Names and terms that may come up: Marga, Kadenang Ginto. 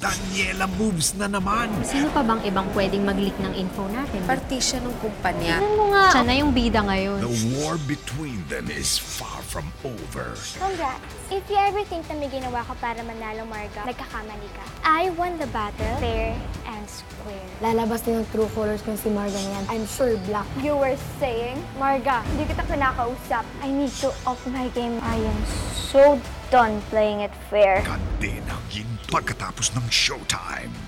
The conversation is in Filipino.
Daniela moves na naman. Sino pa bang ibang pwedeng mag-leak ng info natin? Partisya ng kumpanya. Tignan mo nga. Siya na yung bida ngayon. The war between them is far from over. Congrats. If you ever think na may ginawa ka para manalo, Marga, nagkakamali ka. I won the battle fair and square. Lalabas din ang true colors kung si Marga niyan. I'm sure black. You were saying, Marga, hindi kita kinakausap. I need to off my game. I am so done playing it fair. Kadenang Ginto, pagkatapos ng showtime.